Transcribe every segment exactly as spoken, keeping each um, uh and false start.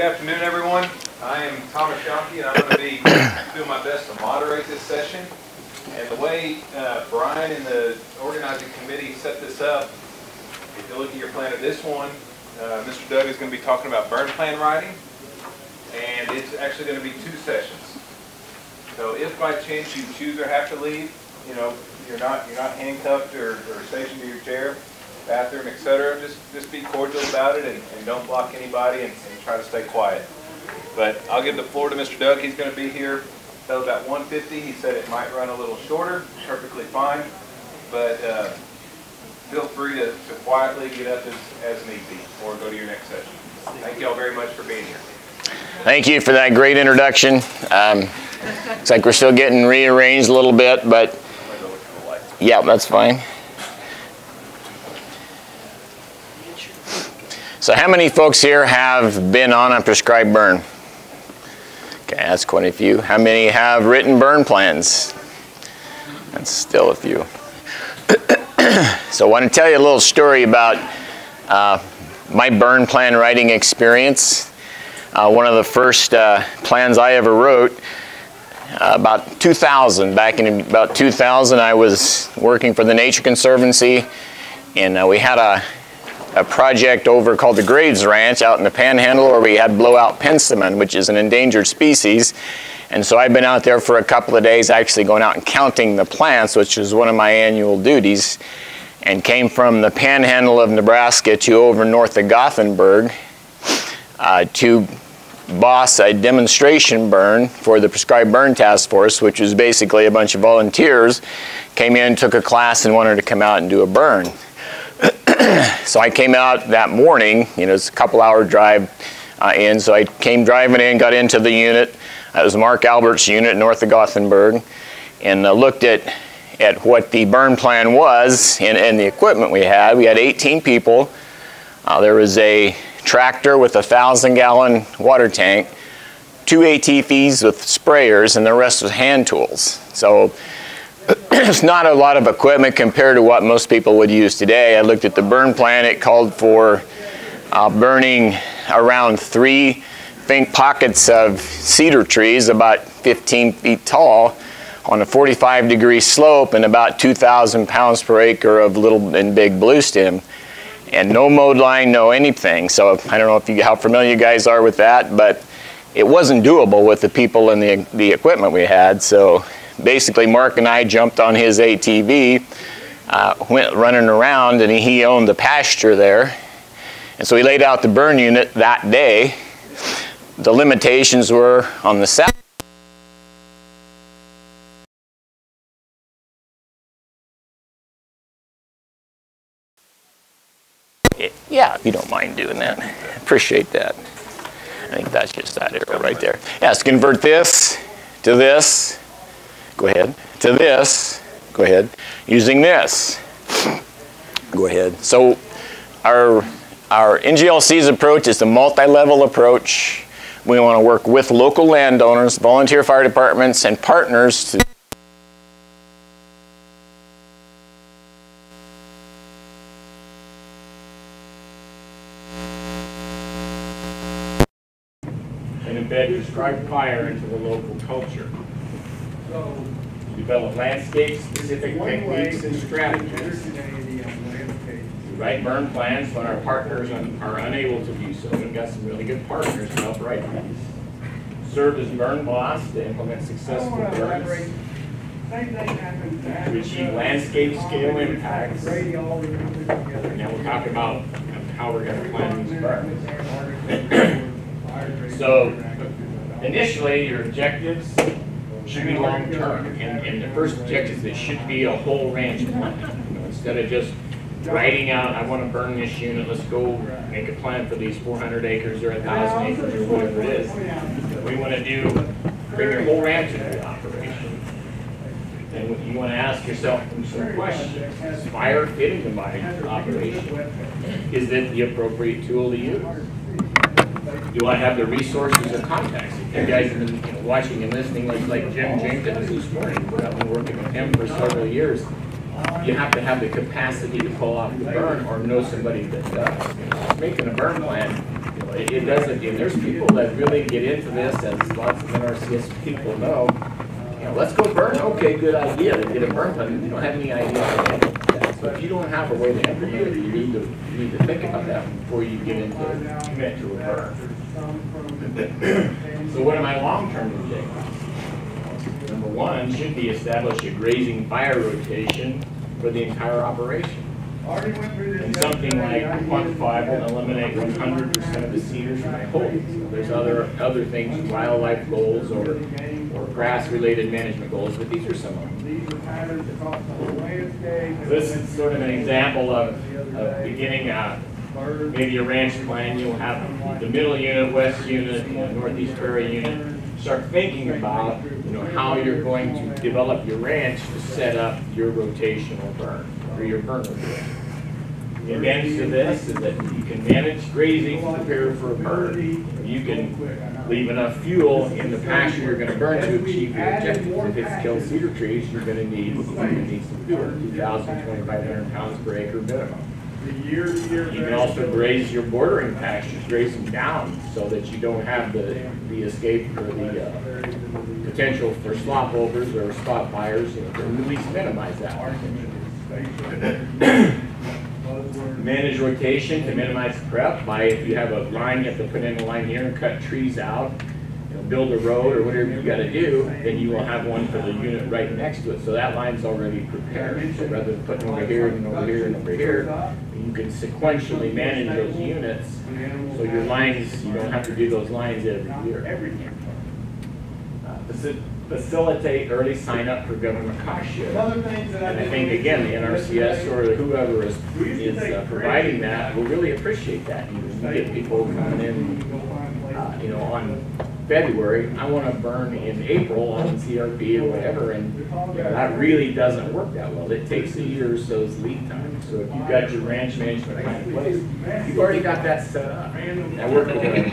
Good afternoon, everyone. I am Thomas Yonke, and I'm going to be doing my best to moderate this session. And the way uh, Brian and the organizing committee set this up, if you look at your plan of this one, uh, Mister Doug is going to be talking about burn plan writing, and it's actually going to be two sessions. So if by chance you choose or have to leave, you know, you're not you're not handcuffed or, or stationed to your chair, bathroom, et cetera. Just just be cordial about it, and, and don't block anybody, and, and try to stay quiet. But I'll give the floor to Mister Doug. He's going to be here till about one fifty. He said it might run a little shorter. Perfectly fine, but uh, feel free to, to quietly get up as, as need be, or go to your next session. Thank you all very much for being here. Thank you for that great introduction. Um, it's like we're still getting rearranged a little bit, but yeah, that's fine. So how many folks here have been on a prescribed burn? Okay, that's quite a few. How many have written burn plans? That's still a few. So I want to tell you a little story about uh, my burn plan writing experience. Uh, one of the first uh, plans I ever wrote, uh, about two thousand. Back in about two thousand, I was working for the Nature Conservancy, and uh, we had a a project over called the Graves Ranch out in the Panhandle, where we had blowout penstemon, which is an endangered species. And so I've been out there for a couple of days actually going out and counting the plants, which is one of my annual duties, and came from the Panhandle of Nebraska to over north of Gothenburg uh, to boss a demonstration burn for the Prescribed Burn Task Force, which was basically a bunch of volunteers came in, took a class, and wanted to come out and do a burn. So I came out that morning, you know, it's a couple hour drive uh, in, so I came driving in, got into the unit. That was Mark Albert's unit north of Gothenburg, and uh, looked at, at what the burn plan was and, and the equipment we had. We had eighteen people. Uh, there was a tractor with a thousand gallon water tank, two A T Vs with sprayers, and the rest was hand tools. So it's not a lot of equipment compared to what most people would use today. I looked at the burn plan. It called for uh, burning around three think pockets of cedar trees about fifteen feet tall on a forty-five degree slope, and about two thousand pounds per acre of little and big blue stem, and no mowed line, no anything. So I don't know if you, how familiar you guys are with that, but it wasn't doable with the people and the, the equipment we had. So basically, Mark and I jumped on his A T V, uh, went running around, and he owned the pasture there. And so he laid out the burn unit that day. The limitations were on the south. Yeah, if you don't mind doing that. Appreciate that. I think that's just that arrow right there. Yeah, let's convert this to this. Go ahead, to this, go ahead, using this, go ahead. So our, our N G L C's approach is the multi-level approach. We want to work with local landowners, volunteer fire departments, and partners to and embed prescribed fire into the local culture. Develop landscape-specific techniques and strategies. We write burn plans when our partners un are unable to do so. We've got some really good partners to help write these. Serve as burn boss to implement successful burns. To achieve landscape-scale impacts. Now we'll talk about how we're going to plan these burns. So, initially, your objectives should be long term, and, and the first objective is this should be a whole ranch plan. You know, instead of just writing out, I want to burn this unit, let's go make a plan for these four hundred acres or one thousand acres or whatever it is. We want to do, bring your whole ranch into the operation. And you want to ask yourself some questions. Does fire fit into my operation? Is it the appropriate tool to use? Do I have the resources or contacts? If you guys have been you know, watching and listening, like, like Jim Jenkins this morning, I've been working with him for several years, you have to have the capacity to pull off the burn or know somebody that does. You know, making a burn plan It, it doesn't, and there's people that really get into this, as lots of N R C S people know, you know, let's go burn. Okay, good idea. They did a burn, but they don't have any idea. So if you don't have a way to implement it, you need to, you need to think about that before you get into, into a burn. So what are my long-term objectives? Number one should be establish a grazing fire rotation for the entire operation. And something like one five will eliminate one hundred percent of the cedars from my holdings. There's other other things, wildlife goals or or grass-related management goals, but these are some of them. This is sort of an example of, of beginning a, maybe a ranch plan. You'll have the middle unit, west unit, you know, northeast prairie unit. Start thinking about you know how you're going to develop your ranch to set up your rotational burn or your burn rotation. The advantage to this is that you can manage grazing to prepare for a burn. You can leave enough fuel in the pasture you're going to burn to achieve your objectives. If it's killed cedar trees, you're going to need, you're going to need some fuel, two thousand to twenty-five hundred pounds per acre minimum. You can also graze your bordering pastures, graze them down so that you don't have the, the escape or the uh, potential for slop overs or spot fires, you know, to at least minimize that. Manage rotation to minimize prep by, if you have a line, you have to put in a line here and cut trees out, you know, build a road or whatever you've got to do, then you will have one for the unit right next to it. So that line's already prepared. So rather than putting over here and over here and over here, you can sequentially manage those units. So your lines, you don't have to do those lines every year. Every year. Uh, this is, facilitate early sign-up for government cost share. And I think, again, the N R C S or whoever is, is uh, providing that will really appreciate that. You get people coming in, uh, you know, on February, I want to burn in April on C R P or whatever, and you know, that really doesn't work that well. It takes a year or so's lead time. So if you've got your ranch management plan in place, you've already got that set up. That worked well.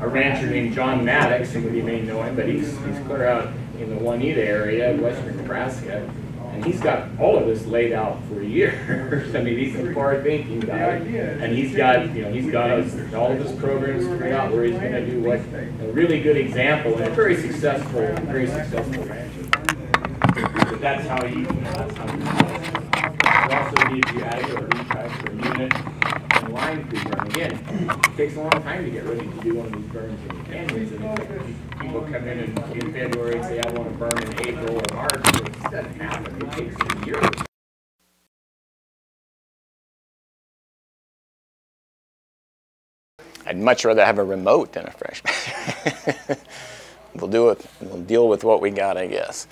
A rancher named John Maddox, and you may know him, but he's, he's clear out in the Juanita area, western Nebraska, and he's got all of this laid out for years. I mean, he's a far-thinking guy, and he's got, you know, he's got his, all of his programs figured out where he's going to do what. A really good example, and a very successful, very successful rancher. But that's how you, you know, that's how you. Also, need to add or retract for a unit. Line free burn. Again, it takes a long time to get ready to do one of these burns in the canyons. And people come in in, in February and say, I want to burn in April or March. It doesn't happen. It takes a year. I'd much rather have a remote than a freshman. We'll do it. We'll deal with what we got, I guess.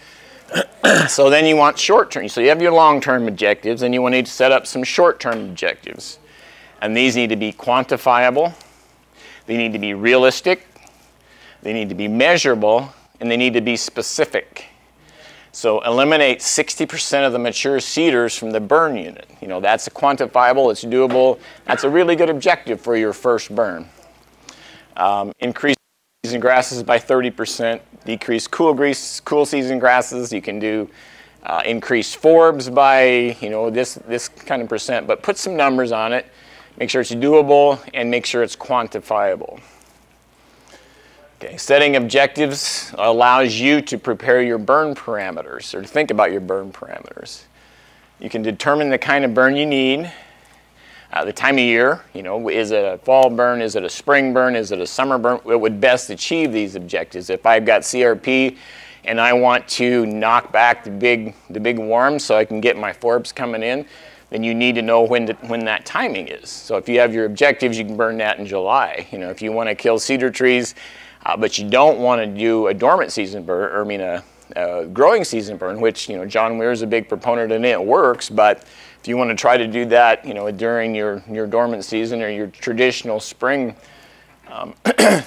So then you want short-term. So you have your long-term objectives, and you will need to set up some short-term objectives. And these need to be quantifiable, they need to be realistic, they need to be measurable, and they need to be specific. So eliminate sixty percent of the mature cedars from the burn unit. You know, that's a quantifiable, it's doable, that's a really good objective for your first burn. Um, increase season grasses by thirty percent, decrease cool, grease, cool season grasses, you can do uh, increase forbs by, you know, this, this kind of percent, but put some numbers on it. Make sure it's doable, and make sure it's quantifiable. Okay, setting objectives allows you to prepare your burn parameters, or to think about your burn parameters. You can determine the kind of burn you need, uh, the time of year, you know, is it a fall burn, is it a spring burn, is it a summer burn? It would best achieve these objectives. If I've got C R P and I want to knock back the big, the big worms so I can get my forbs coming in, then you need to know when, to, when that timing is. So if you have your objectives, you can burn that in July. You know, if you want to kill cedar trees, uh, but you don't want to do a dormant season burn, or I mean a, a growing season burn, which, you know, John Weir is a big proponent and it works, but if you want to try to do that, you know, during your, your dormant season or your traditional spring um,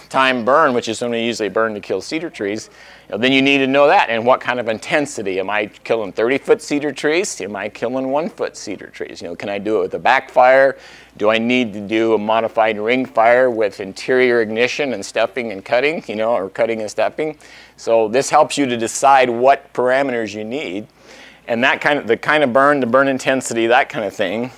time burn, which is somebody usually burn to kill cedar trees, you know, then you need to know that and what kind of intensity. Am I killing thirty foot cedar trees? Am I killing one foot cedar trees? You know, can I do it with a backfire? Do I need to do a modified ring fire with interior ignition and stuffing and cutting, you know, or cutting and stuffing? So this helps you to decide what parameters you need, and that kind of, the kind of burn, the burn intensity, that kind of thing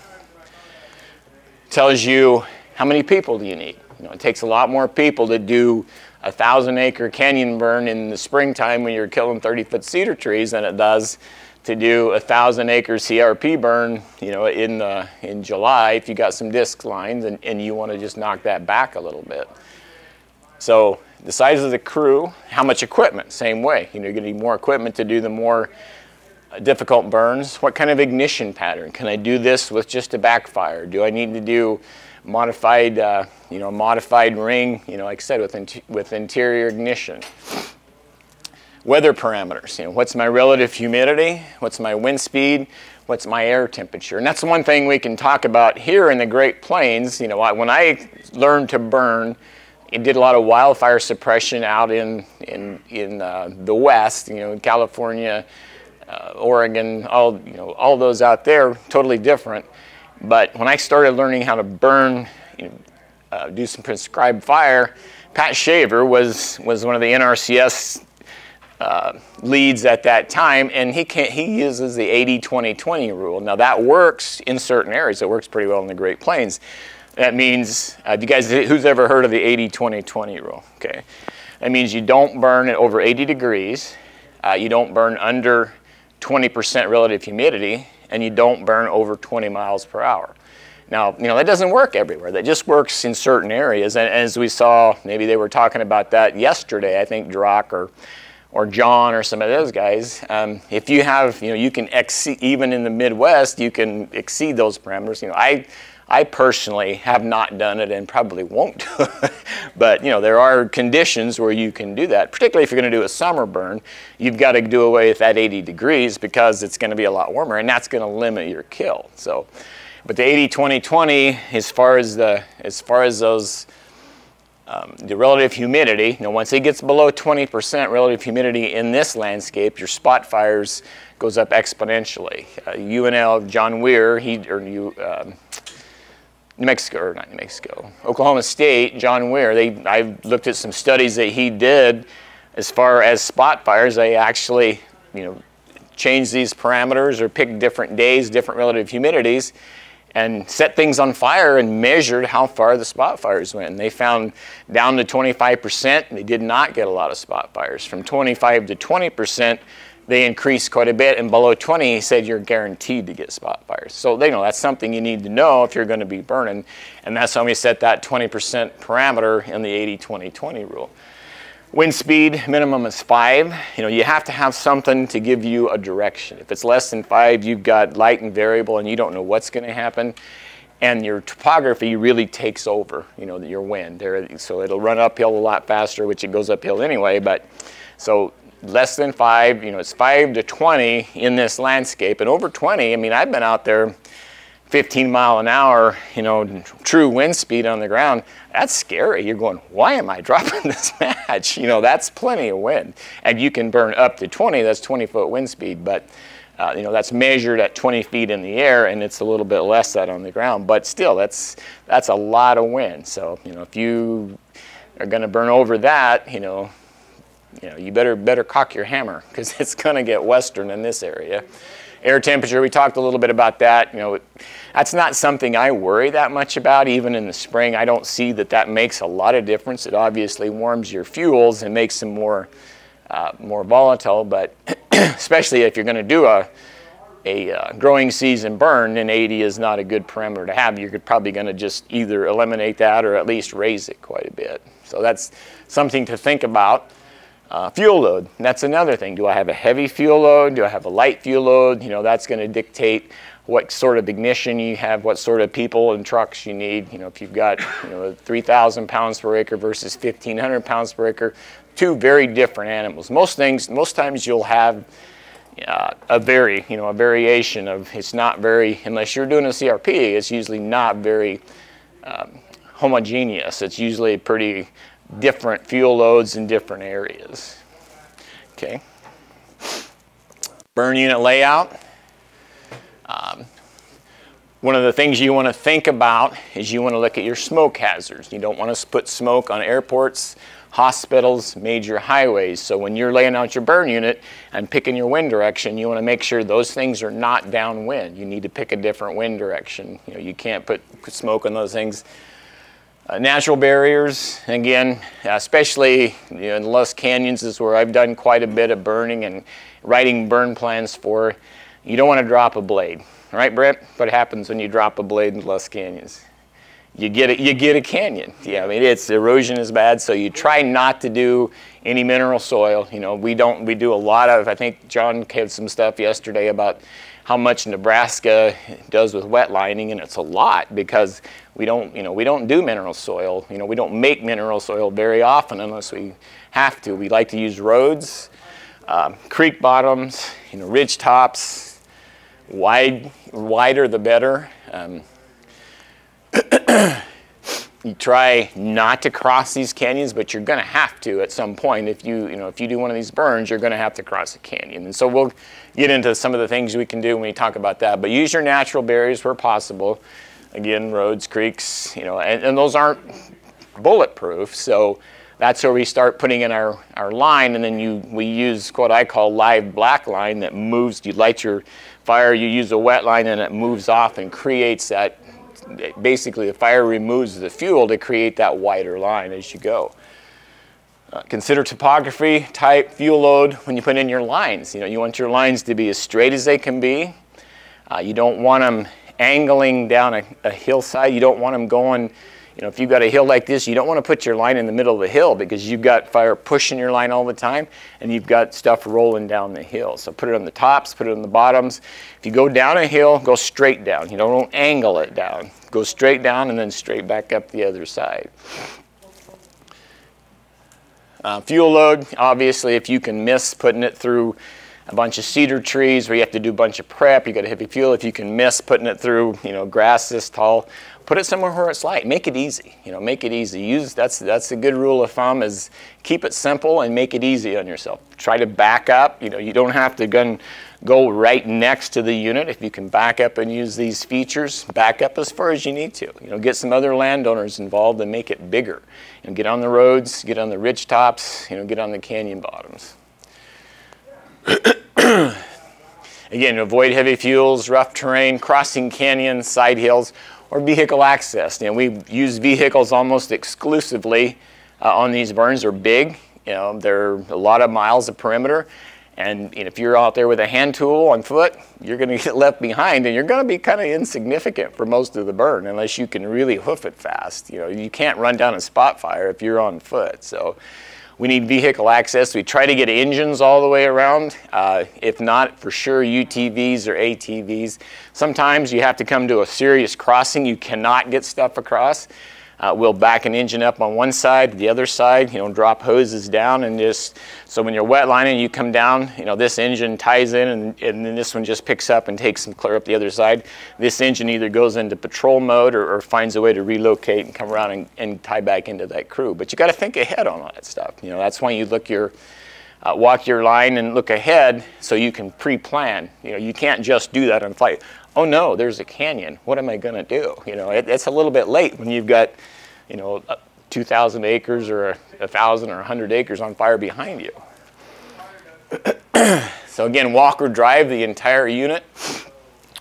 tells you how many people do you need. You know, it takes a lot more people to do a thousand acre canyon burn in the springtime when you're killing thirty foot cedar trees than it does to do a thousand acre C R P burn, you know, in the, in July if you got some disc lines and, and you want to just knock that back a little bit. So the size of the crew, how much equipment, same way. You know, you're going to need more equipment to do the more difficult burns. What kind of ignition pattern? Can I do this with just a backfire? Do I need to do modified, uh, you know, modified ring, you know, like I said, with, in with interior ignition? Weather parameters, you know, what's my relative humidity? What's my wind speed? What's my air temperature? And that's one thing we can talk about here in the Great Plains. You know, I, when I learned to burn, it did a lot of wildfire suppression out in, in, in uh, the West, you know, in California, uh, Oregon, all, you know, all those out there, totally different. But when I started learning how to burn, you know, uh, do some prescribed fire, Pat Shaver was, was one of the N R C S uh, leads at that time, and he, can't, he uses the eighty twenty twenty rule. Now that works in certain areas. It works pretty well in the Great Plains. That means, uh, you guys, who's ever heard of the eighty twenty twenty rule? Okay. That means you don't burn at over eighty degrees, uh, you don't burn under twenty percent relative humidity, and you don't burn over twenty miles per hour. Now, you know, that doesn't work everywhere. That just works in certain areas. And as we saw, maybe they were talking about that yesterday, I think Drock or, or John or some of those guys. Um, if you have, you know, you can exceed, even in the Midwest, you can exceed those parameters. You know, I, I personally have not done it and probably won't do it. But, you know, there are conditions where you can do that. Particularly if you're going to do a summer burn, you've got to do away with that eighty degrees because it's going to be a lot warmer and that's going to limit your kill. So, but the eighty twenty twenty, as far as the, as far as those, um, the relative humidity, you know, once it gets below twenty percent relative humidity in this landscape, your spot fires goes up exponentially. Uh, U N L, John Weir, he, or you, um, New Mexico, or not New Mexico, Oklahoma State, John Weir, they, I've looked at some studies that he did as far as spot fires. They actually, you know, change these parameters or pick different days, different relative humidities, and set things on fire and measured how far the spot fires went. And they found down to twenty-five percent, they did not get a lot of spot fires. From twenty-five to twenty percent, they increased quite a bit, and below twenty, he said you're guaranteed to get spot fires. So they know that's something you need to know if you're going to be burning, and that's how we set that twenty percent parameter in the eighty twenty twenty rule. Wind speed minimum is five. You know, you have to have something to give you a direction. If it's less than five, you've got light and variable, and you don't know what's going to happen, and your topography really takes over. You know, your wind, so it'll run uphill a lot faster, which it goes uphill anyway. But so. Less than five, you know, it's five to twenty in this landscape, and over twenty, I mean, I've been out there fifteen mile an hour, you know, true wind speed on the ground. That's scary. You're going, why am I dropping this match? You know, that's plenty of wind, and you can burn up to twenty. That's twenty foot wind speed, but uh, you know, that's measured at twenty feet in the air, and it's a little bit less that on the ground, but still, that's that's a lot of wind. So, you know, if you are going to burn over that, you know, You know, you better better cock your hammer, because it's going to get western in this area. Air temperature, we talked a little bit about that. You know, that's not something I worry that much about, even in the spring. I don't see that that makes a lot of difference. It obviously warms your fuels and makes them more uh, more volatile, but especially if you're going to do a a uh, growing season burn, then eighty is not a good parameter to have. You're probably going to just either eliminate that or at least raise it quite a bit. So that's something to think about. Uh, fuel load, and that's another thing. Do I have a heavy fuel load? Do I have a light fuel load? You know, that's going to dictate what sort of ignition you have, what sort of people and trucks you need. You know, if you've got, you know, three thousand pounds per acre versus fifteen hundred pounds per acre, two very different animals. Most things, most times you'll have uh, a vary, you know, a variation of, it's not very, unless you're doing a C R P, it's usually not very um, homogeneous. It's usually pretty different fuel loads in different areas. Okay. Burn unit layout. Um, one of the things you want to think about is you want to look at your smoke hazards. You don't want to put smoke on airports, hospitals, major highways. So when you're laying out your burn unit and picking your wind direction, you want to make sure those things are not downwind. You need to pick a different wind direction. You know, you can't put smoke on those things. Uh, natural barriers, again, especially you know, in the Lusk Canyons is where I've done quite a bit of burning and writing burn plans for. You don't want to drop a blade. Right, Brent? What happens when you drop a blade in the Lusk Canyons? You get, a, you get a canyon. Yeah, I mean, it's, erosion is bad, so you try not to do any mineral soil. You know, we don't, we do a lot of, I think John gave some stuff yesterday about how much Nebraska does with wet lining, and it's a lot because we don't, you know, we don't do mineral soil. You know, we don't make mineral soil very often unless we have to. We like to use roads, um, creek bottoms, you know, ridge tops, wide, wider the better. Um, You try not to cross these canyons, but you're going to have to at some point. If you, you know, if you do one of these burns, you're going to have to cross a canyon. And so we'll get into some of the things we can do when we talk about that. But use your natural barriers where possible. Again, roads, creeks, you know, and, and those aren't bulletproof. So that's where we start putting in our, our line. And then you, we use what I call live black line that moves. You light your fire, you use a wet line, and it moves off and creates that. Basically, the fire removes the fuel to create that wider line as you go. Uh, consider topography, type, fuel load when you put in your lines. You know, you want your lines to be as straight as they can be. Uh, you don't want them angling down a, a hillside. You don't want them going, you know, if you've got a hill like this, you don't want to put your line in the middle of the hill because you've got fire pushing your line all the time and you've got stuff rolling down the hill. So put it on the tops, put it on the bottoms. If you go down a hill, go straight down. You don't angle it down. Go straight down and then straight back up the other side. Uh, fuel load, obviously, if you can miss putting it through a bunch of cedar trees where you have to do a bunch of prep, you got a heavy fuel. If you can miss putting it through, you know, grass this tall, put it somewhere where it's light. Make it easy. You know, make it easy. Use that's that's a good rule of thumb is keep it simple and make it easy on yourself. Try to back up. You know, you don't have to go, go right next to the unit. If you can back up and use these features, back up as far as you need to. You know, get some other landowners involved and make it bigger. And you know, get on the roads, get on the ridge tops, you know, get on the canyon bottoms. Again, avoid heavy fuels, rough terrain, crossing canyons, side hills, or vehicle access. You know, we use vehicles almost exclusively uh, on these burns. They're big, you know, they're a lot of miles of perimeter. And you know, if you're out there with a hand tool on foot, you're going to get left behind and you're going to be kind of insignificant for most of the burn unless you can really hoof it fast. You know, you can't run down a spot fire if you're on foot. So we need vehicle access. We try to get engines all the way around. Uh, if not, for sure, U T Vs or A T Vs. Sometimes you have to come to a serious crossing. You cannot get stuff across. Uh, we'll back an engine up on one side, the other side, you know, drop hoses down and just, so when you're wet lining, you come down, you know, this engine ties in and, and then this one just picks up and takes them clear up the other side. This engine either goes into patrol mode or, or finds a way to relocate and come around and, and tie back into that crew. But you got to think ahead on all that stuff. You know, that's why you look your, uh, walk your line and look ahead so you can pre-plan. You know, you can't just do that on flight. Oh no, there's a canyon. What am I going to do? You know, it, it's a little bit late when you've got, you know, two thousand acres or one thousand or one hundred acres on fire behind you. So again, walk or drive the entire unit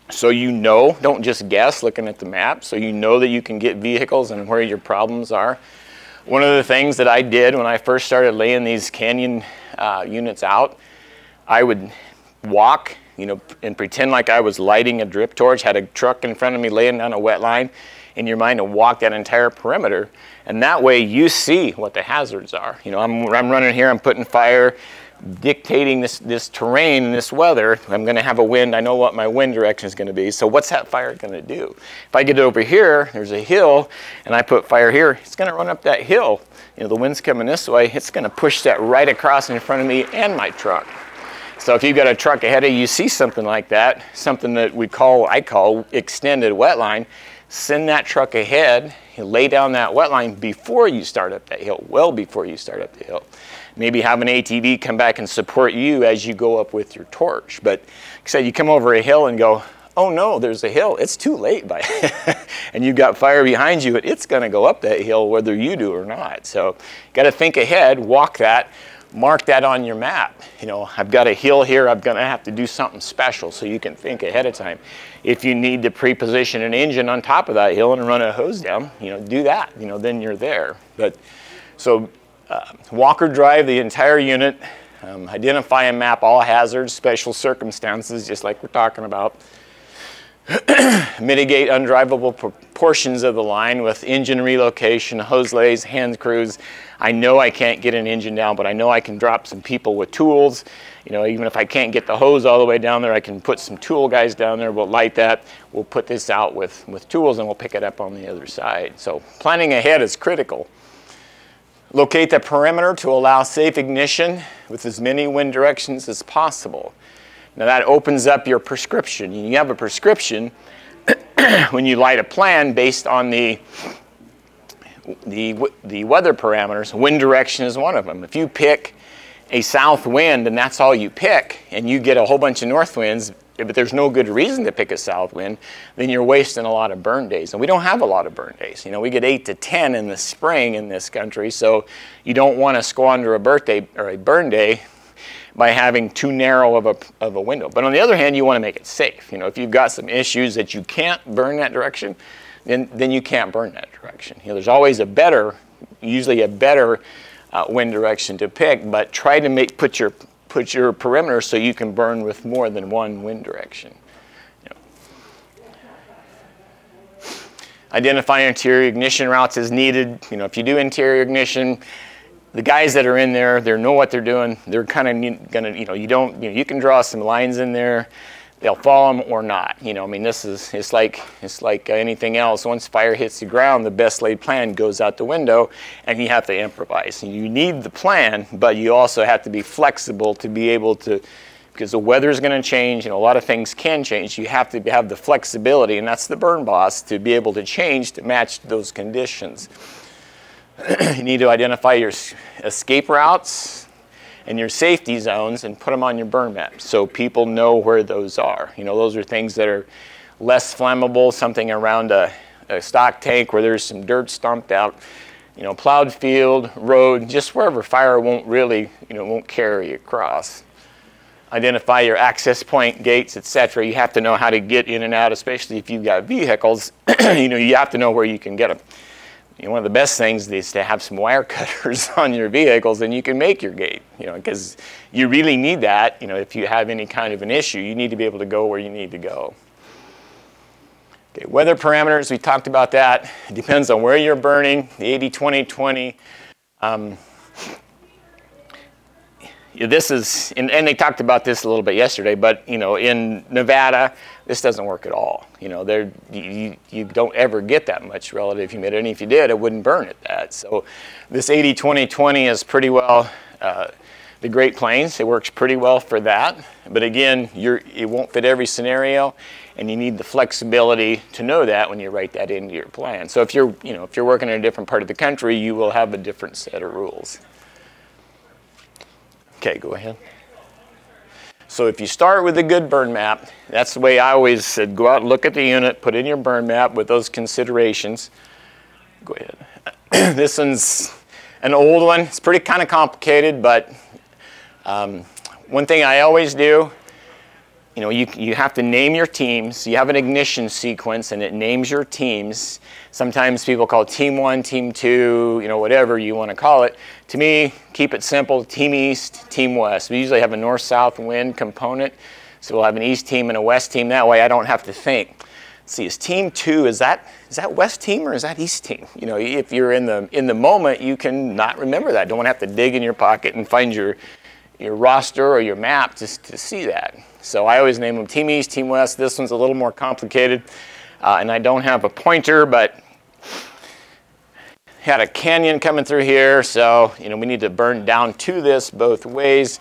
so you know, don't just guess looking at the map, so you know that you can get vehicles and where your problems are. One of the things that I did when I first started laying these canyon uh, units out, I would walk, you know, and pretend like I was lighting a drip torch, had a truck in front of me laying down a wet line in your mind to walk that entire perimeter. And that way you see what the hazards are. You know, I'm, I'm running here, I'm putting fire, dictating this, this terrain and this weather. I'm gonna have a wind, I know what my wind direction is gonna be. So what's that fire gonna do? If I get over here, there's a hill, and I put fire here, it's gonna run up that hill. You know, the wind's coming this way, it's gonna push that right across in front of me and my truck. So if you've got a truck ahead of you, you see something like that, something that we call, I call extended wet line, send that truck ahead, you lay down that wet line before you start up that hill, well before you start up the hill. Maybe have an A T V come back and support you as you go up with your torch. But like I said, you come over a hill and go, oh no, there's a hill, it's too late by and you've got fire behind you, and it's gonna go up that hill whether you do or not. So you gotta think ahead, walk that. mark that on your map. You know, I've got a hill here, I'm gonna have to do something special, so you can think ahead of time. If you need to pre-position an engine on top of that hill and run a hose down, you know, do that, you know, then you're there. But so uh, walk or drive the entire unit, um, identify and map all hazards, special circumstances, just like we're talking about. Mitigate undrivable portions of the line with engine relocation, hose lays, hand crews. I know I can't get an engine down, but I know I can drop some people with tools. You know, even if I can't get the hose all the way down there, I can put some tool guys down there. We'll light that. We'll put this out with, with tools, and we'll pick it up on the other side. So planning ahead is critical. Locate the perimeter to allow safe ignition with as many wind directions as possible. Now that opens up your prescription. You have a prescription when you light a plan based on the, the, the weather parameters. Wind direction is one of them. If you pick a south wind and that's all you pick, and you get a whole bunch of north winds, but there's no good reason to pick a south wind, then you're wasting a lot of burn days. And we don't have a lot of burn days. You know, we get eight to ten in the spring in this country, so you don't want to squander a birthday or a burn day by having too narrow of a, of a window. But on the other hand, you want to make it safe. You know, if you've got some issues that you can't burn that direction, then, then you can't burn that direction. You know, there's always a better, usually a better uh, wind direction to pick, but try to make, put your, put your perimeter so you can burn with more than one wind direction. You know. Identify interior ignition routes as needed. You know, if you do interior ignition, the guys that are in there, they know what they're doing. They're kind of gonna, you know, you don't, you know, you can draw some lines in there. They'll follow them or not. You know, I mean, this is, it's like, it's like anything else. Once fire hits the ground, the best laid plan goes out the window, and you have to improvise. You need the plan, but you also have to be flexible to be able to, because the weather is going to change, and a lot of things can change. You have to have the flexibility, and that's the burn boss, to be able to change to match those conditions. You need to identify your escape routes and your safety zones and put them on your burn map so people know where those are. You know, those are things that are less flammable, something around a, a stock tank where there's some dirt stomped out, you know, plowed field, road, just wherever fire won't really, you know, won't carry across. Identify your access point, gates, et cetera. You have to know how to get in and out, especially if you've got vehicles. You know, you have to know where you can get them. You know, one of the best things is to have some wire cutters on your vehicles, and you can make your gate, you know, because you really need that. You know, if you have any kind of an issue, you need to be able to go where you need to go. Okay, weather parameters, we talked about that. It depends on where you're burning, the eighty, twenty, twenty. Um, this is, and, and they talked about this a little bit yesterday, but, you know, in Nevada, this doesn't work at all. You know, there, you, you don't ever get that much relative humidity, and if you did, it wouldn't burn at that. So this eighty, twenty, twenty is pretty well, uh, the Great Plains, it works pretty well for that. But again, you're, it won't fit every scenario, and you need the flexibility to know that when you write that into your plan. So if you're, you know, if you're working in a different part of the country, you will have a different set of rules. Okay, go ahead. So if you start with a good burn map, that's the way I always said, go out and look at the unit, put in your burn map with those considerations. Go ahead. This one's an old one. It's pretty kind of complicated, but um, one thing I always do, you know, you, you have to name your teams. You have an ignition sequence, and it names your teams. Sometimes people call it team one, team two, you know, whatever you want to call it. To me, keep it simple, team east, team west. We usually have a north-south wind component, so we'll have an east team and a west team. That way I don't have to think. Let's see, is team two, is that, is that west team or is that east team? You know, if you're in the, in the moment, you can not remember that. Don't have to dig in your pocket and find your, your roster or your map just to see that. So I always name them Team East, Team West. This one's a little more complicated, uh, and I don't have a pointer, but had a canyon coming through here, so you know we need to burn down to this both ways.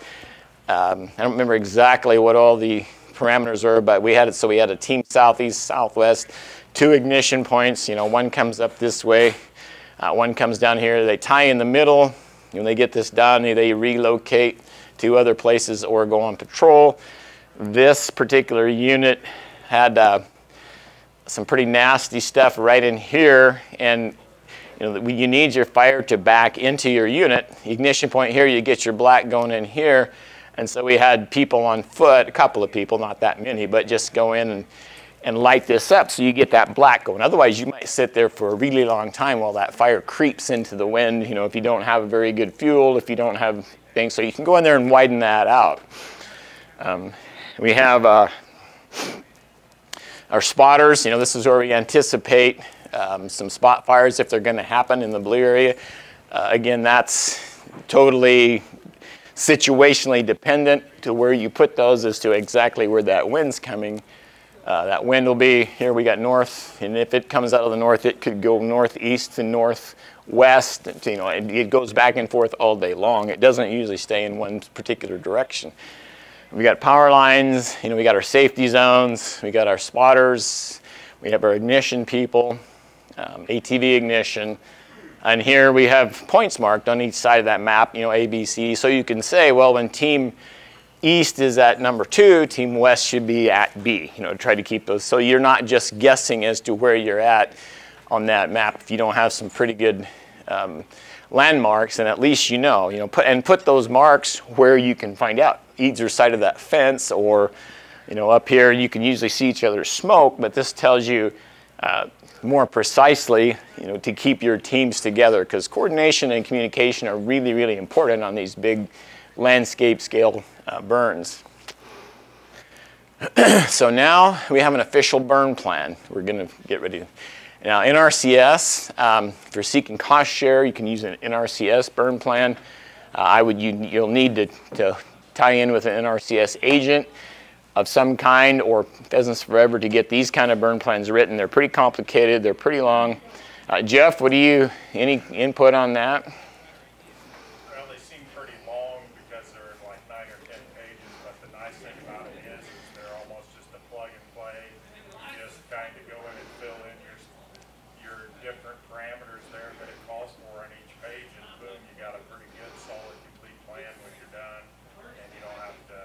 Um, I don't remember exactly what all the parameters were, but we had it. So we had a Team Southeast, Southwest, two ignition points. You know, one comes up this way, uh, one comes down here. They tie in the middle. When they get this done, they relocate to other places or go on patrol. This particular unit had uh, some pretty nasty stuff right in here, and you know, you need your fire to back into your unit. Ignition point here, you get your black going in here. And so we had people on foot, a couple of people, not that many, but just go in and, and light this up so you get that black going. Otherwise, you might sit there for a really long time while that fire creeps into the wind, you know, if you don't have very good fuel, if you don't have things. So you can go in there and widen that out. Um, we have uh, our spotters. You know, this is where we anticipate um, some spot fires if they're going to happen in the blue area. Uh, again, that's totally situationally dependent to where you put those as to exactly where that wind's coming. Uh, that wind will be, here we got north, and if it comes out of the north, it could go northeast to northwest. You know, it, it goes back and forth all day long. It doesn't usually stay in one particular direction. We got power lines, you know, we got our safety zones, we got our spotters, we have our ignition people, um, A T V ignition. And here we have points marked on each side of that map, you know, A, B, C. So you can say, well, when Team East is at number two, Team West should be at B. You know, try to keep those. So you're not just guessing as to where you're at on that map. If you don't have some pretty good um, landmarks, and at least you know, you know, put and put those marks where you can find out either side of that fence, or, you know, up here you can usually see each other's smoke, but this tells you Uh, more precisely, you know, to keep your teams together, because coordination and communication are really, really important on these big landscape scale uh, burns. So now we have an official burn plan. We're going to get ready. Now N R C S, um, if you're seeking cost share, you can use an N R C S burn plan. Uh, I would, you, you'll need to, to tie in with an N R C S agent of some kind, or Pheasants Forever, to get these kind of burn plans written. They're pretty complicated, they're pretty long. Uh, Jeff, what do you, any input on that? Well, they seem pretty long because they're like nine or ten pages, but the nice thing about it is they're almost just a plug and play. You just kind of go in and fill in your, your different parameters there that it calls for on each page, and boom, you got a pretty good, solid, complete plan when you're done, and you don't have to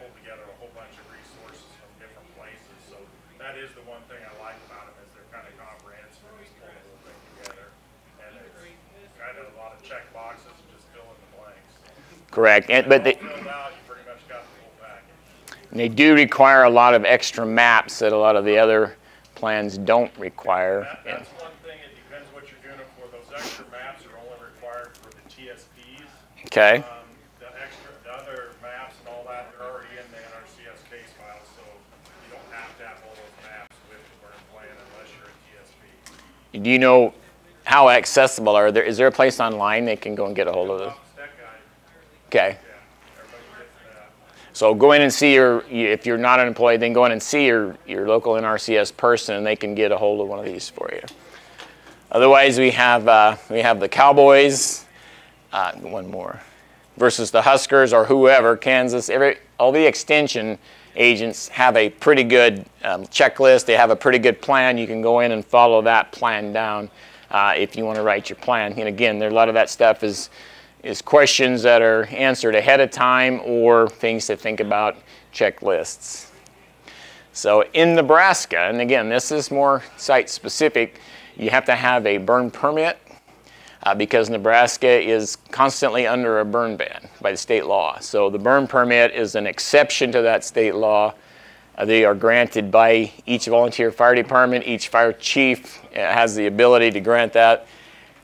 pull together a whole bunch of resources from different places. So that is the one thing I like about them, is they're kind of comprehensive and just pull the whole thing together. And it's kind of a lot of check boxes and just fill in the blanks. Correct. And, but they, out, you pretty much got the whole package. They do require a lot of extra maps that a lot of the other plans don't require. That, that's one thing. It depends what you're doing it for. Those extra maps are only required for the T S Ps. Okay. Um, Do you know how accessible are there? Is there a place online they can go and get a hold of this? Okay. So go in and see your, if you're not unemployed, then go in and see your, your local N R C S person, and they can get a hold of one of these for you. Otherwise, we have, uh, we have the Cowboys, uh, one more, versus the Huskers or whoever, Kansas. Every, all the extension agents have a pretty good um, checklist. They have a pretty good plan. You can go in and follow that plan down uh, if you want to write your plan. And again, there, a lot of that stuff is, is questions that are answered ahead of time or things to think about, checklists. So in Nebraska, and again, this is more site specific, you have to have a burn permit uh, because Nebraska is constantly under a burn ban by the state law. So the burn permit is an exception to that state law. Uh, they are granted by each volunteer fire department. Each fire chief uh, has the ability to grant that.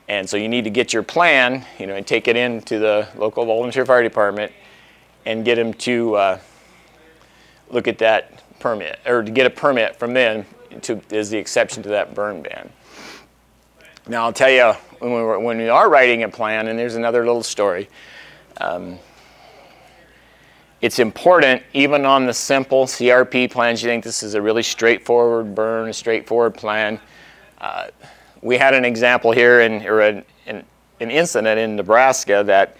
And so you need to get your plan, you know, and take it into the local volunteer fire department and get them to uh, look at that permit, or to get a permit from them to, is the exception to that burn ban. Now I'll tell you, when, we're, when we are writing a plan, and there's another little story, Um, it's important, even on the simple C R P plans, you think this is a really straightforward burn, straightforward plan. Uh, we had an example here, in, or an, an, an incident in Nebraska that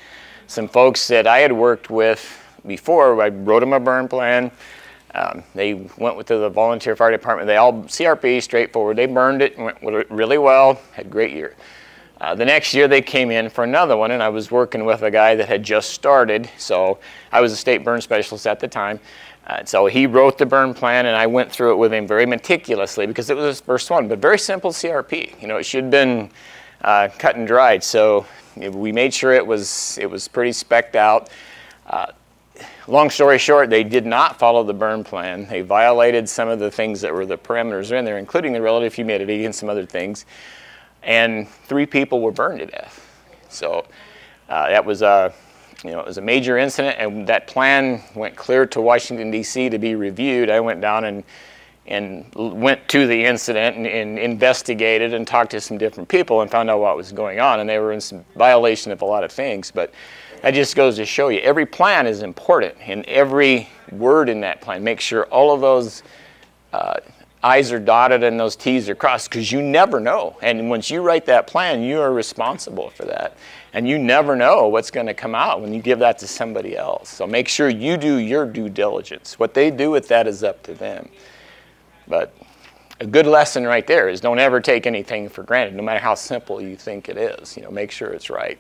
some folks that I had worked with before, I wrote them a burn plan. Um, they went with the volunteer fire department. They all C R P, straightforward. They burned it, and went really well, had a great year. Uh, the next year they came in for another one, and I was working with a guy that had just started, so I was a state burn specialist at the time. Uh, so he wrote the burn plan, and I went through it with him very meticulously because it was his first one, but very simple C R P. You know, it should have been uh, cut and dried, so we made sure it was, it was pretty specced out. Uh, long story short, they did not follow the burn plan. They violated some of the things that were the parameters in there, including the relative humidity and some other things. And three people were burned to death. So uh, that was a, you know, it was a major incident, and that plan went clear to Washington, D C to be reviewed. I went down and, and went to the incident and, and investigated and talked to some different people and found out what was going on, and they were in some violation of a lot of things. But that just goes to show you, every plan is important, and every word in that plan, make sure all of those uh, I's are dotted and those T's are crossed, because you never know. And once you write that plan, you are responsible for that. And you never know what's going to come out when you give that to somebody else. So make sure you do your due diligence. What they do with that is up to them. But a good lesson right there is don't ever take anything for granted, no matter how simple you think it is. You know, make sure it's right.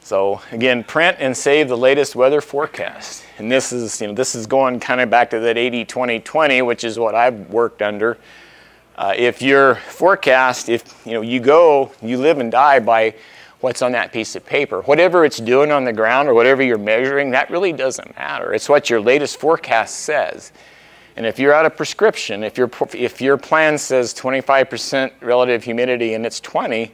So again, print and save the latest weather forecast. And this is, you know, this is going kind of back to that eighty twenty twenty, which is what I've worked under. Uh, if your forecast, if you know, you go, you live and die by what's on that piece of paper. Whatever it's doing on the ground or whatever you're measuring, that really doesn't matter. It's what your latest forecast says. And if you're out of prescription, if your if your plan says twenty-five percent relative humidity and it's twenty,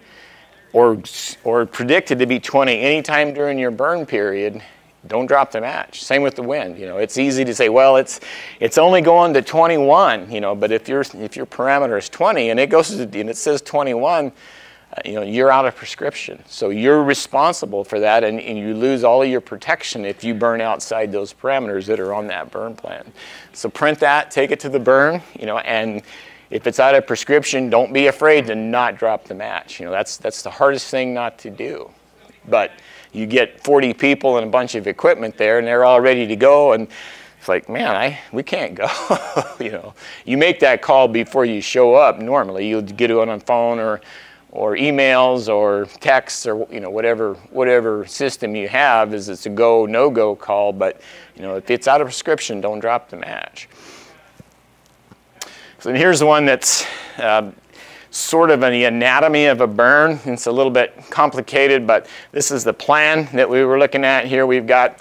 Or, or predicted to be twenty anytime during your burn period, don't drop the match. Same with the wind. You know, it's easy to say, well, it's it's only going to twenty-one. You know, but if your if your parameter is twenty and it goes to, and it says twenty-one, uh, you know, you're out of prescription. So you're responsible for that, and, and you lose all of your protection if you burn outside those parameters that are on that burn plan. So print that, take it to the burn. You know, and if it's out of prescription, don't be afraid to not drop the match. You know, that's, that's the hardest thing not to do. But you get forty people and a bunch of equipment there, and they're all ready to go, and it's like, man, I, we can't go. You know, you make that call before you show up. Normally, you'll get on a phone or, or emails or texts or, you know, whatever, whatever system you have is it's a go, no-go call. But, you know, if it's out of prescription, don't drop the match. So here's one that's uh, sort of an anatomy of a burn. It's a little bit complicated, but this is the plan that we were looking at here. We've got,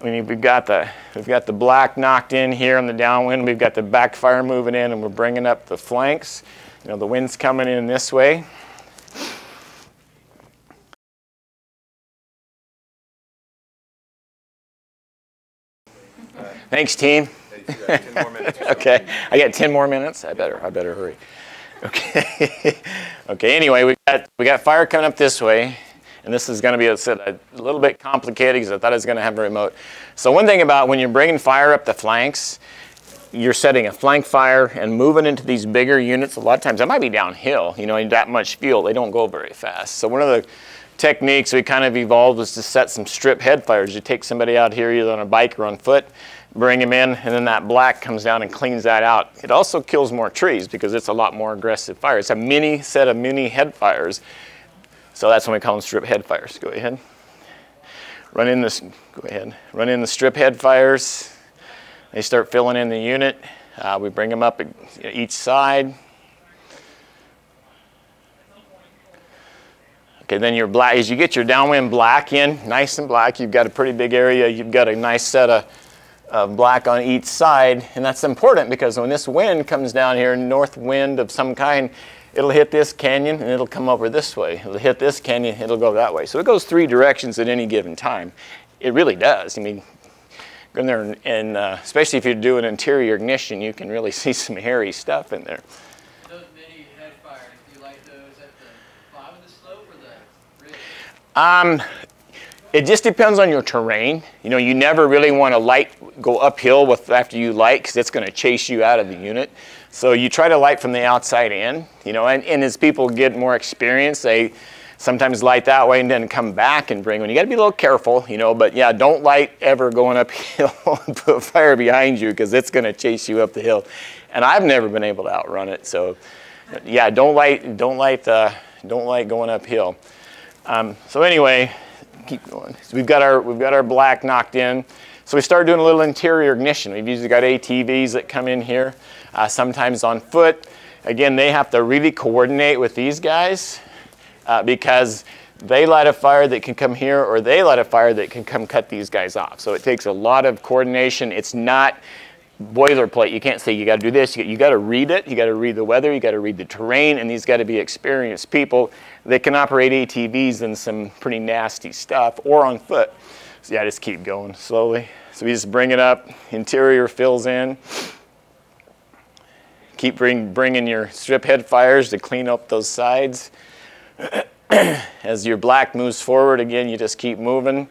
I mean, we've got the we've got the black knocked in here on the downwind. We've got the backfire moving in, and we're bringing up the flanks. You know, the wind's coming in this way. Thanks, team. ten more minutes. Okay, I got ten more minutes. I better, I better hurry. Okay, okay. Anyway, we got we got fire coming up this way, and this is going to be a, a little bit complicated because I thought I was going to have a remote. So one thing about when you're bringing fire up the flanks, you're setting a flank fire and moving into these bigger units. A lot of times that might be downhill. You know, in that much fuel, they don't go very fast. So one of the techniques we kind of evolved was to set some strip head fires. You take somebody out here either on a bike or on foot, bring them in, and then that black comes down and cleans that out. It also kills more trees because it's a lot more aggressive fire. It's a mini set of mini head fires. So that's when we call them strip head fires. Go ahead. Run in this, go ahead. Run in the strip head fires. They start filling in the unit. Uh, we bring them up each side. Okay, then your black, as you get your downwind black in, nice and black, you've got a pretty big area. You've got a nice set of of black on each side, and that's important because when this wind comes down here, north wind of some kind, it'll hit this canyon and it'll come over this way. It'll hit this canyon, it'll go that way. So it goes three directions at any given time. It really does. I mean, go in there and, and uh, especially if you do an interior ignition, you can really see some hairy stuff in there. Those mini head fires, do you light those at the bottom of the slope or the ridge? Um, It just depends on your terrain. You know, you never really want to light, go uphill with after you light, because it's going to chase you out of the unit. So you try to light from the outside in, you know, and, and as people get more experience, they sometimes light that way and then come back and bring one. You got to be a little careful, you know, but yeah, don't light ever going uphill and put a fire behind you, because it's going to chase you up the hill. And I've never been able to outrun it. So yeah, don't light, don't light the Don't like going uphill. Um, so anyway, keep going. So we've got our we've got our black knocked in. So we started doing a little interior ignition. We've usually got A T Vs that come in here, uh, sometimes on foot. Again, they have to really coordinate with these guys uh, because they light a fire that can come here, or they light a fire that can come cut these guys off. So it takes a lot of coordination. It's not boilerplate. You can't say you got to do this. You got to read it. You got to read the weather. You got to read the terrain, and these got to be experienced people that can operate A T Vs and some pretty nasty stuff, or on foot. So yeah, just keep going slowly. So we just bring it up. Interior fills in. Keep bring, bringing your strip head fires to clean up those sides. As your black moves forward, again, you just keep moving.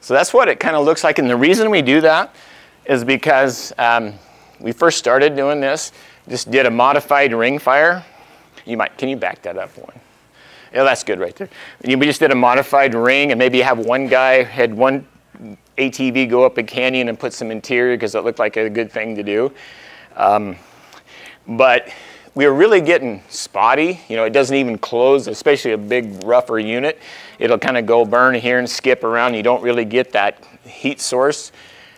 So that's what it kind of looks like. And the reason we do that is because um, we first started doing this, just did a modified ring fire. You might, can you back that up one? Yeah, that's good right there. We just did a modified ring, and maybe have one guy, had one A T V go up a canyon and put some interior because it looked like a good thing to do. Um, but we were really getting spotty. You know, it doesn't even close, especially a big, rougher unit. It'll kind of go burn here and skip around. You don't really get that heat source.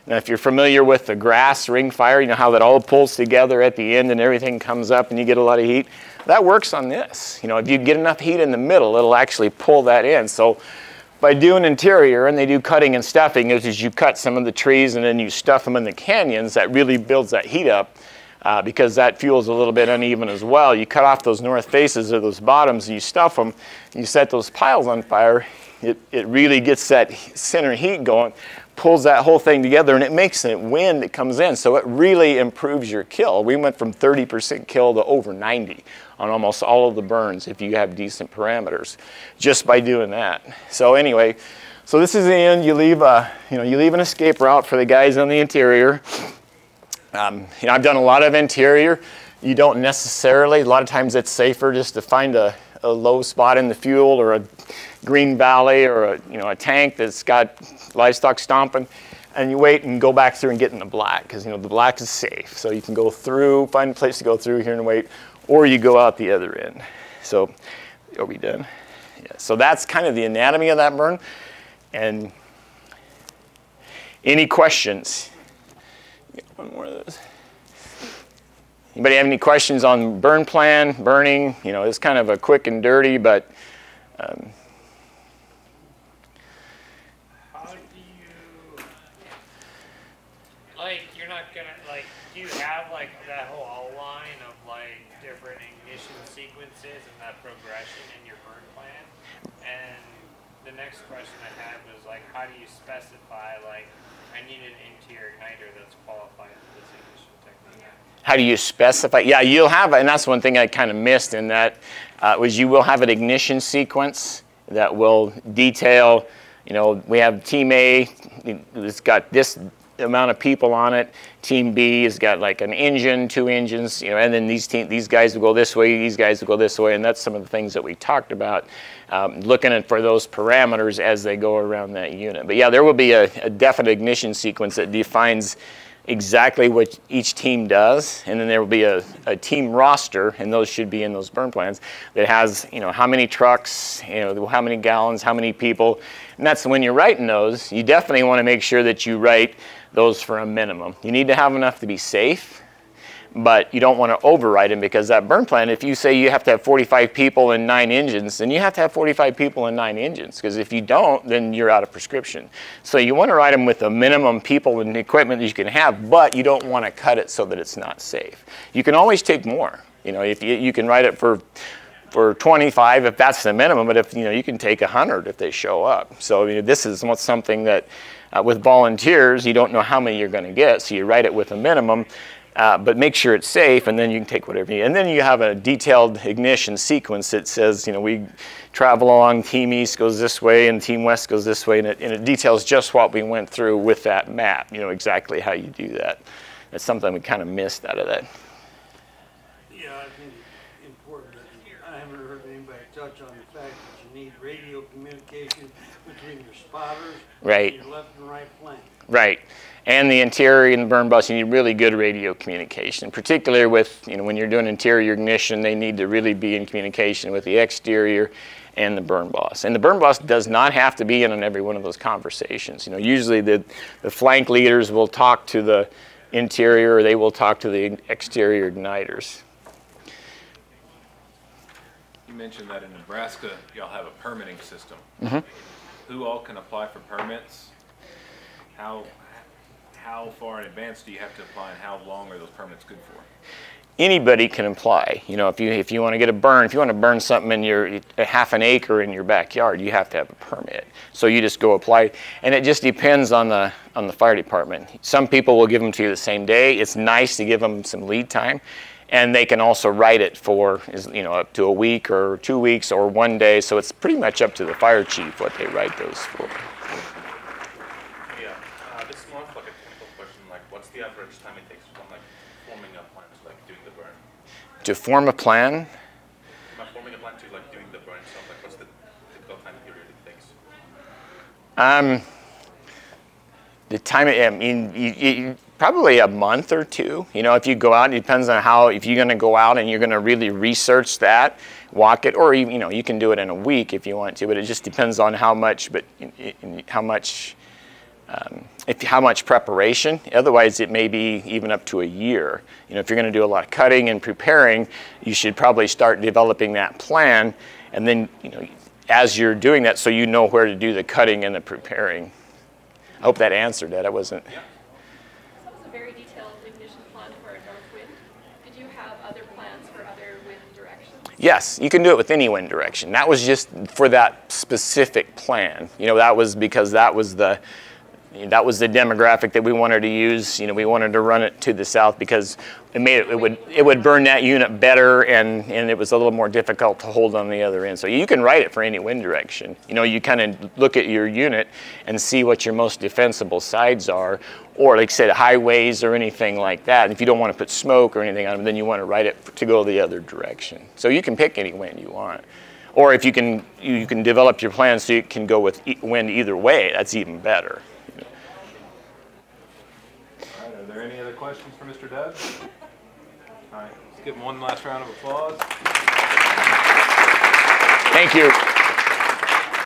Now, if you're familiar with the grass ring fire, you know how that all pulls together at the end and everything comes up and you get a lot of heat. That works on this. You know, if you get enough heat in the middle, it'll actually pull that in. So by doing interior, and they do cutting and stuffing, is, is you cut some of the trees and then you stuff them in the canyons. That really builds that heat up uh, because that fuel's a little bit uneven as well. You cut off those north faces or those bottoms and you stuff them, and you set those piles on fire. It, it really gets that center heat going, pulls that whole thing together, and it makes it wind that comes in. So it really improves your kill. We went from thirty percent kill to over ninety on almost all of the burns if you have decent parameters, just by doing that. So anyway, so this is the end. You leave a, you know, you leave an escape route for the guys on the interior. Um, you know, I've done a lot of interior. You don't necessarily, a lot of times it's safer just to find a, a low spot in the fuel, or a green valley, or a, you know, a tank that's got livestock stomping, and you wait and go back through and get in the black, because you know the black is safe. So you can go through, find a place to go through here and wait, or you go out the other end. So, are we done? Yeah. So that's kind of the anatomy of that burn. And any questions? One more of those. Anybody have any questions on burn plan, burning? You know, it's kind of a quick and dirty, but. Um, How do you, like, you're not gonna, like, do you have, like, that whole outline of, like, different ignition sequences and that progression in your burn plan? And the next question I had was, like, how do you specify, like, I need an interior igniter that's qualified for this ignition technique? How do you specify? Yeah, you'll have, and that's one thing I kind of missed in that, uh, was you will have an ignition sequence that will detail, you know, we have team A, it's got this amount of people on it, team B has got like an engine, two engines, you know, and then these, team, these guys will go this way, these guys will go this way, and that's some of the things that we talked about, um, looking for those parameters as they go around that unit. But yeah, there will be a, a definite ignition sequence that defines exactly what each team does, and then there will be a, a team roster, and those should be in those burn plans, that has, you know, how many trucks, you know, how many gallons, how many people. And that's when you're writing those, you definitely want to make sure that you write those for a minimum. You need to have enough to be safe, but you don't want to overwrite them, because that burn plan, if you say you have to have forty-five people and nine engines, then you have to have forty-five people and nine engines, because if you don't, then you're out of prescription. So you want to write them with the minimum people and equipment that you can have, but you don't want to cut it so that it's not safe. You can always take more. You know, if you, you can write it for for twenty-five if that's the minimum, but if, you know, you can take one hundred if they show up. So, you know, this is something that uh, with volunteers, you don't know how many you're going to get, so you write it with a minimum. Uh, but make sure it's safe, and then you can take whatever you need. And then you have a detailed ignition sequence that says, you know, we travel along, team east goes this way and team west goes this way, and it, and it details just what we went through with that map, you know, exactly how you do that. That's something we kind of missed out of that. Yeah, I think it's important. I never heard anybody touch on the fact that you need radio communication between your spotters right. and your left and right flank. Right. And the interior and the burn bus, you need really good radio communication, particularly with, you know, when you're doing interior ignition, they need to really be in communication with the exterior and the burn boss. And the burn boss does not have to be in on every one of those conversations. You know, usually the, the flank leaders will talk to the interior, or they will talk to the exterior igniters. You mentioned that in Nebraska, y'all have a permitting system. Mm-hmm. Who all can apply for permits? How, how far in advance do you have to apply, and how long are those permits good for? Anybody can apply. You know, if you if you want to get a burn, if you want to burn something in your a half an acre in your backyard, you have to have a permit. So you just go apply, and it just depends on the on the fire department. Some people will give them to you the same day. It's nice to give them some lead time, and they can also write it for, you know, up to a week or two weeks or one day. So it's pretty much up to the fire chief what they write those for. To form a plan? Not forming a plan to like doing the burn stuff, like what's the typical time period it takes? Um, the time, I mean, you, you, probably a month or two. You know, if you go out, it depends on how, if you're gonna go out and you're gonna really research that, walk it, or you, you know, you can do it in a week if you want to, but it just depends on how much, but in, in, how much, Um, if, how much preparation. Otherwise, it may be even up to a year. You know, if you're going to do a lot of cutting and preparing, you should probably start developing that plan, and then, you know, as you're doing that, so you know where to do the cutting and the preparing. I hope that answered that. I wasn't. Yeah. So that was a very detailed ignition plan for a north wind. Did you have other plans for other wind directions? Yes, you can do it with any wind direction. That was just for that specific plan. You know, that was because that was the That was the demographic that we wanted to use. You know, we wanted to run it to the south because it made it, it would it would burn that unit better, and and it was a little more difficult to hold on the other end. So you can write it for any wind direction. You know, you kind of look at your unit and see what your most defensible sides are, or like I said, highways or anything like that. And if you don't want to put smoke or anything on them, then you want to write it to go the other direction. So you can pick any wind you want, or if you can you can develop your plan so it can go with wind either way. That's even better. Are there any other questions for Mister Dove? All right, let's give him one last round of applause. Thank you.